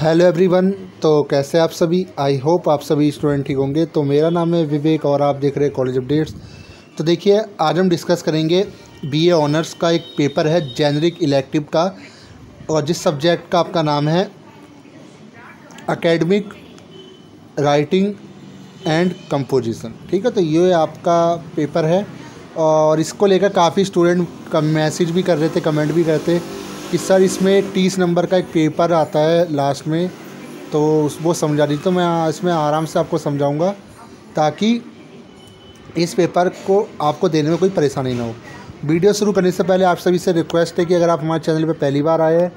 Hello everyone, तो कैसे आप सभी। आई होप आप सभी स्टूडेंट ठीक होंगे। तो मेरा नाम है विवेक और आप देख रहे हैं कॉलेज अपडेट्स। तो देखिए, आज हम डिस्कस करेंगे बीए ऑनर्स का एक पेपर है जेनरिक इलेक्टिव का, और जिस सब्जेक्ट का आपका नाम है एकेडमिक राइटिंग एंड कंपोजिशन। ठीक है, तो ये आपका पेपर है और इसको लेकर काफ़ी स्टूडेंट मैसेज भी कर रहे थे, कमेंट भी करते कि सर इसमें 30 नंबर का एक पेपर आता है लास्ट में, तो वो समझा दीजिए। तो मैं इसमें आराम से आपको समझाऊंगा ताकि इस पेपर को आपको देने में कोई परेशानी ना हो। वीडियो शुरू करने से पहले आप सभी से रिक्वेस्ट है कि अगर आप हमारे चैनल पर पहली बार आए हैं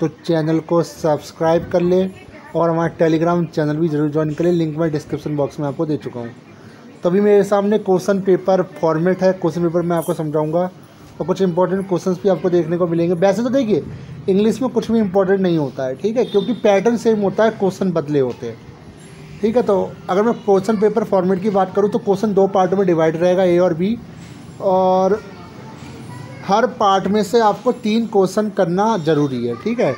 तो चैनल को सब्सक्राइब कर लें और हमारे टेलीग्राम चैनल भी ज़रूर ज्वाइन करें। लिंक मैं डिस्क्रिप्शन बॉक्स में आपको दे चुका हूँ। तभी मेरे सामने क्वेश्चन पेपर फॉर्मेट है, क्वेश्चन पेपर मैं आपको समझाऊँगा और कुछ इंपॉर्टेंट क्वेश्चंस भी आपको देखने को मिलेंगे। वैसे तो देखिए, इंग्लिश में कुछ भी इंपॉर्टेंट नहीं होता है, ठीक है, क्योंकि पैटर्न सेम होता है, क्वेश्चन बदले होते हैं। ठीक है, तो अगर मैं क्वेश्चन पेपर फॉर्मेट की बात करूँ तो क्वेश्चन दो पार्ट में डिवाइड रहेगा, ए और बी, और हर पार्ट में से आपको 3 क्वेश्चन करना ज़रूरी है। ठीक है,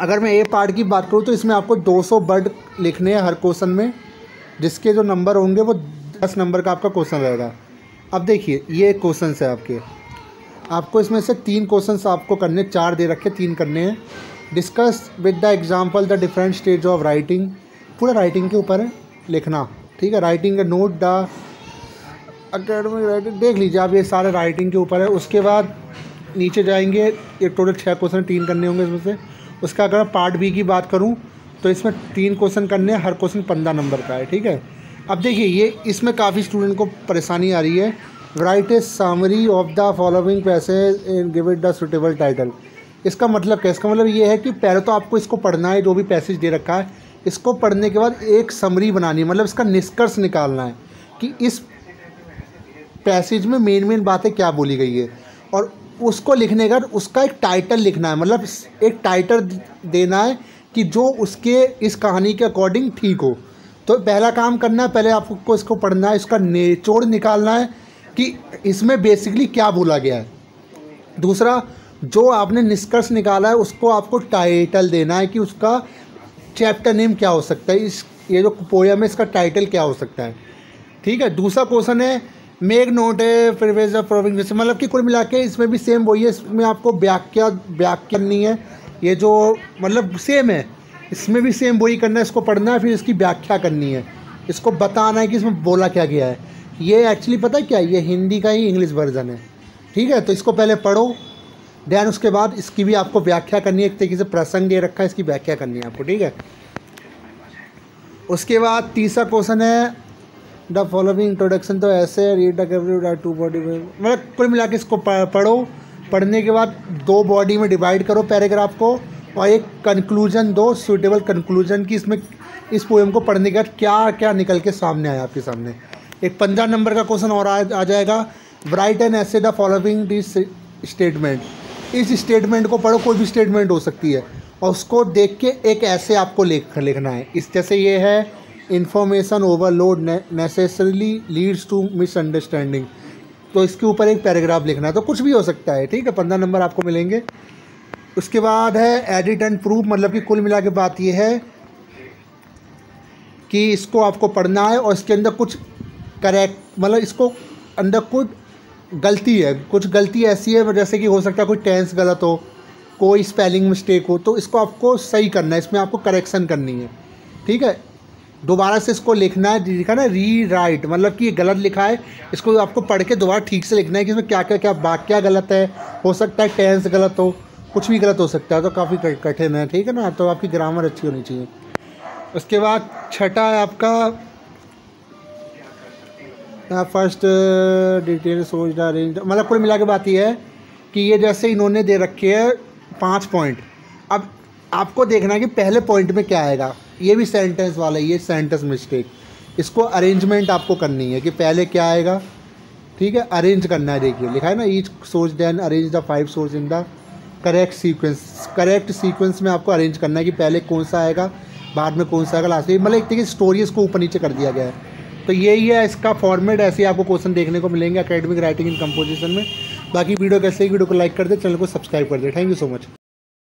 अगर मैं ए पार्ट की बात करूँ तो इसमें आपको 200 वर्ड लिखने हैं हर क्वेश्चन में, जिसके जो नंबर होंगे वो 10 नंबर का आपका क्वेश्चन रहेगा। अब देखिए, ये क्वेश्चन है आपके, आपको इसमें से 3 क्वेश्चन आपको करने, 4 दे रखे, 3 करने हैं। Discuss with the example the different stage of writing, पूरा राइटिंग के ऊपर है लिखना। ठीक है, राइटिंग का नोट द अकेडमिक राइटिंग, देख लीजिए आप, ये सारे राइटिंग के ऊपर है। उसके बाद नीचे जाएंगे, ये टोटल 6 क्वेश्चन, 3 करने होंगे इसमें से। उसका अगर पार्ट बी की बात करूँ तो इसमें 3 क्वेश्चन करने हैं, हर क्वेश्चन 15 नंबर का है। ठीक है, अब देखिए, ये इसमें काफ़ी स्टूडेंट को परेशानी आ रही है। Write a summary of the following passage and give it the suitable title. इसका मतलब क्या? इसका मतलब ये है कि पहले तो आपको इसको पढ़ना है, जो भी पैसेज दे रखा है इसको पढ़ने के बाद एक समरी बनानी है, मतलब इसका निष्कर्ष निकालना है कि इस पैसेज में मेन मेन बातें क्या बोली गई है, और उसको लिखने का उसका एक टाइटल लिखना है, मतलब एक टाइटल देना है कि जो उसके इस कहानी के अकॉर्डिंग ठीक हो। तो पहला काम करना है, पहले आपको इसको पढ़ना है, इसका निचोड़ निकालना है कि इसमें बेसिकली क्या बोला गया है। दूसरा, जो आपने निष्कर्ष निकाला है उसको आपको टाइटल देना है कि उसका चैप्टर नेम क्या हो सकता है, इस ये जो पोयम है इसका टाइटल क्या हो सकता है। ठीक है, दूसरा क्वेश्चन है मेक नोट है प्रीवियस प्रोविंग, मतलब कि कुल मिला के इसमें भी सेम वही है, इसमें आपको व्याख्या नहीं है, ये जो मतलब सेम है, इसमें भी सेम वही करना है, इसको पढ़ना है, फिर इसकी व्याख्या करनी है, इसको बताना है कि इसमें बोला क्या गया है। ये एक्चुअली पता है क्या, ये हिंदी का ही इंग्लिश वर्जन है। ठीक है, तो इसको पहले पढ़ो, दैन उसके बाद इसकी भी आपको व्याख्या करनी है, एक तरीके से प्रसंग दे रखा है, इसकी व्याख्या करनी है आपको। ठीक है, उसके बाद तीसरा क्वेश्चन है द फॉलोइंग इंट्रोडक्शन, तो ऐसे रीड टू बॉडी, मतलब कुल मिला के इसको पढ़ो, पढ़ने के बाद 2 बॉडी में डिवाइड करो पैराग्राफ को, और एक कंक्लूजन दो, सूटेबल कंक्लूजन की इसमें इस पोएम को पढ़ने के बाद क्या क्या निकल के सामने आया आपके सामने। एक 15 नंबर का क्वेश्चन और आ जाएगा, write an essay the following this statement, इस स्टेटमेंट को पढ़ो, कोई भी स्टेटमेंट हो सकती है, और उसको देख के एक ऐसे आपको लिखना है। इस जैसे ये है, information overload necessarily leads to misunderstanding, तो इसके ऊपर एक पैराग्राफ लिखना है, तो कुछ भी हो सकता है। ठीक है, 15 नंबर आपको मिलेंगे। उसके बाद है एडिट एंड प्रूफ, मतलब कि कुल मिला के बात यह है कि इसको आपको पढ़ना है और इसके अंदर कुछ करेक्ट, मतलब इसको अंदर कुछ गलती है, कुछ गलती ऐसी है जैसे कि हो सकता है कोई टेंस गलत हो, कोई स्पेलिंग मिस्टेक हो, तो इसको आपको सही करना है, इसमें आपको करेक्शन करनी है। ठीक है, दोबारा से इसको लिखना है, लिखा ना री राइट, मतलब कि ये गलत लिखा है, इसको आपको पढ़ के दोबारा ठीक से लिखना है कि इसमें क्या क्या क्या वाक्या गलत है, हो सकता है टेंस गलत हो, कुछ भी गलत हो सकता है, तो काफ़ी कठिन है। ठीक है ना, तो आपकी ग्रामर अच्छी होनी चाहिए। उसके बाद छठा है आपका फर्स्ट डिटेल सोच द अरेंज, मतलब कुल मिला के बात ये है कि ये जैसे इन्होंने दे रखे है 5 पॉइंट, अब आपको देखना है कि पहले पॉइंट में क्या आएगा। ये भी सेंटेंस वाला, ये सेंटेंस मिस्टेक, इसको अरेंजमेंट आपको करनी है कि पहले क्या आएगा। ठीक है, अरेंज करना है। देखिए लिखा है ना, each source then arrange the 5 source in the correct sequence, correct sequence में आपको अरेंज करना है कि पहले कौन सा आएगा, बाद में कौन सा आएगा, लास्ट में, मतलब एक तरीके से स्टोरी इसको ऊपर नीचे कर दिया गया है। तो यही है इसका फॉर्मेट, ऐसे आपको क्वेश्चन देखने को मिलेंगे एकेडमिक राइटिंग इन कंपोजिशन में। बाकी वीडियो कैसे, वीडियो को लाइक कर दे, चैनल को सब्सक्राइब कर दे। Thank you so much.